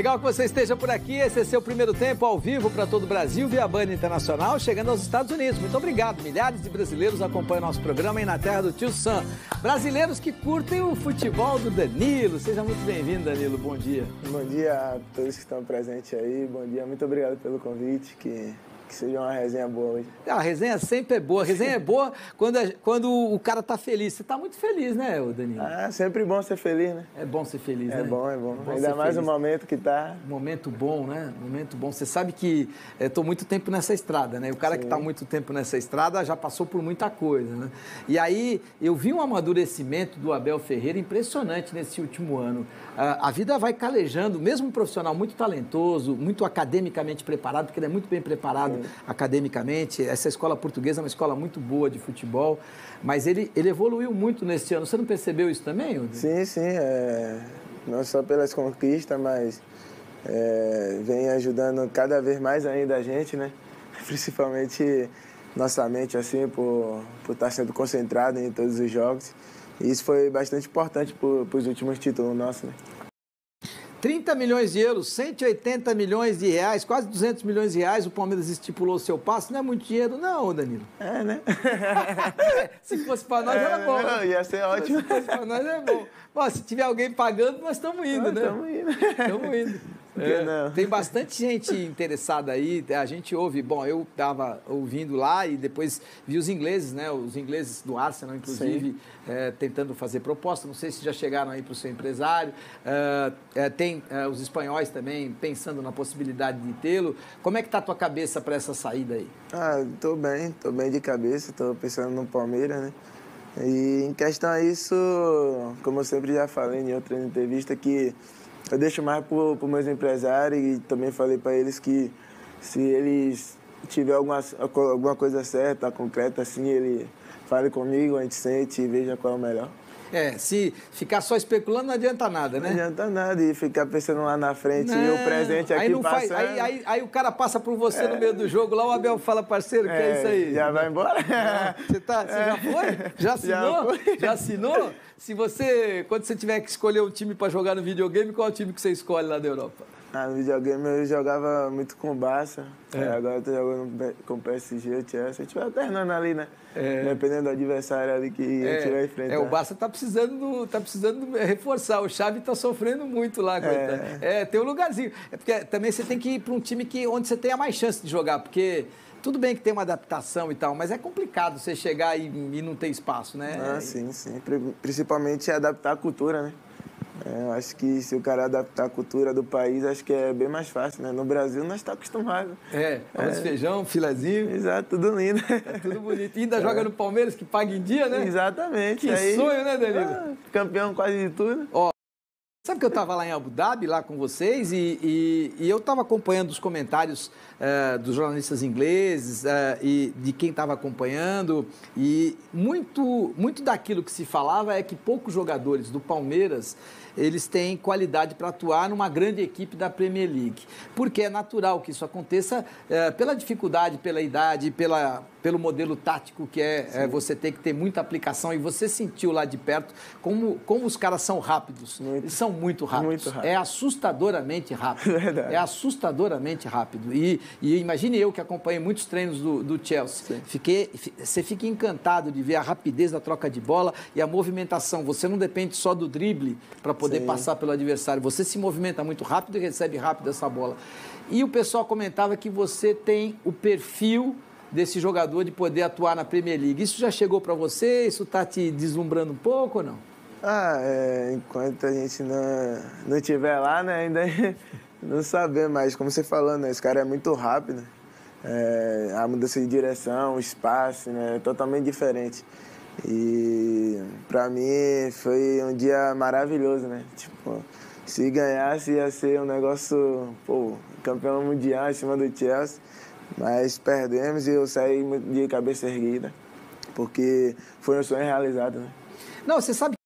Legal que você esteja por aqui. Esse é seu primeiro tempo ao vivo para todo o Brasil, via Band Internacional, chegando aos Estados Unidos. Muito obrigado. Milhares de brasileiros acompanham nosso programa aí na terra do tio Sam. Brasileiros que curtem o futebol do Danilo. Seja muito bem-vindo, Danilo. Bom dia. Bom dia a todos que estão presentes aí. Bom dia. Muito obrigado pelo convite. Que seja uma resenha boa hoje. A resenha sempre é boa. A resenha é boa quando o cara tá feliz. Você tá muito feliz, né, Danilo? Ah, sempre bom ser feliz, né? É bom ser feliz, né? É bom, é bom. Ainda mais o momento que tá. Momento bom, né? Momento bom. Você sabe que eu tô muito tempo nessa estrada, né? O cara que tá muito tempo nessa estrada já passou por muita coisa, né? E aí eu vi um amadurecimento do Abel Ferreira impressionante nesse último ano. A vida vai calejando, mesmo um profissional muito talentoso, muito academicamente preparado, porque ele é muito bem preparado. Sim. Academicamente, essa escola portuguesa é uma escola muito boa de futebol, mas ele evoluiu muito nesse ano. Você não percebeu isso também, Hugo? Sim, sim. Não só pelas conquistas, mas vem ajudando cada vez mais ainda a gente, né? Principalmente nossa mente, assim, por estar sendo concentrado em todos os jogos. E isso foi bastante importante para os últimos títulos nossos, né? 30 milhões de euros, 180 milhões de reais, quase 200 milhões de reais, o Palmeiras estipulou o seu passe. Não é muito dinheiro não, Danilo? É, né? Se fosse para nós, era bom. Não, ia ser ótimo. Se fosse para nós, era bom. Bom, se tiver alguém pagando, nós estamos indo, né? Estamos indo. Tem bastante gente interessada aí, a gente ouve, bom, eu estava ouvindo lá e depois vi os ingleses, né? Os ingleses do Arsenal, inclusive, tentando fazer proposta, não sei se já chegaram aí para o seu empresário, tem os espanhóis também pensando na possibilidade de tê-lo. Como é que está a tua cabeça para essa saída aí? Ah, estou bem de cabeça, estou pensando no Palmeiras, né? E em questão a isso, como eu sempre já falei em outra entrevista, que eu deixo mais para os meus empresários e também falei para eles que se eles tiver alguma coisa certa, concreta, assim, ele fale comigo, a gente sente e veja qual é o melhor. Se ficar só especulando não adianta nada, né? Não adianta nada e ficar pensando lá na frente e o presente aqui passando. Aí o cara passa por você no meio do jogo, lá o Abel fala, parceiro, que é isso aí? Já vai embora? Você já foi? Já assinou? Já assinou? Se você, quando você tiver que escolher um time para jogar no videogame, qual é o time que você escolhe lá da Europa? Ah, no videogame eu jogava muito com o Barça, agora eu tô jogando com o PSG, o Chelsea, a gente vai alternando ali, né? Dependendo do adversário ali que a gente vai enfrentar. O Barça tá precisando reforçar, o Xavi tá sofrendo muito lá, coitado. Tem um lugarzinho, porque também você tem que ir para um time onde você tenha mais chance de jogar, porque tudo bem que tem uma adaptação e tal, mas é complicado você chegar e não ter espaço, né? Ah, sim, sim, principalmente adaptar a cultura, né? Eu acho que se o cara adaptar a cultura do país, acho que é bem mais fácil, né? No Brasil, nós estamos acostumados. Feijão, filezinho. Exato, tudo lindo. É tudo bonito. E ainda joga no Palmeiras, que paga em dia, né? Exatamente. Que sonho, né, Danilo? Campeão quase de tudo. Ó, sabe que eu estava lá em Abu Dhabi, lá com vocês, e eu estava acompanhando os comentários dos jornalistas ingleses e de quem estava acompanhando, e muito daquilo que se falava é que poucos jogadores do Palmeiras eles têm qualidade para atuar numa grande equipe da Premier League. Porque é natural que isso aconteça pela dificuldade, pela idade, pelo modelo tático que é você ter que ter muita aplicação. E você sentiu lá de perto como os caras são rápidos. Muito. Eles são muito rápidos. Muito rápido. É assustadoramente rápido. Verdade. É assustadoramente rápido. E imagine eu que acompanhei muitos treinos do Chelsea. Você fica encantado de ver a rapidez da troca de bola e a movimentação. Você não depende só do drible para poder passar pelo adversário. Você se movimenta muito rápido e recebe rápido essa bola. E o pessoal comentava que você tem o perfil desse jogador de poder atuar na Premier League. Isso já chegou para você? Isso está te deslumbrando um pouco ou não? Enquanto a gente não estiver lá, né, ainda não saber, mas como você falou, né, esse cara é muito rápido. A mudança de direção, o espaço, né, é totalmente diferente. E para mim foi um dia maravilhoso, né? Tipo, se ganhasse ia ser um negócio, campeão mundial em cima do Chelsea, mas perdemos e eu saí de cabeça erguida, porque foi um sonho realizado, né? Não, você sabe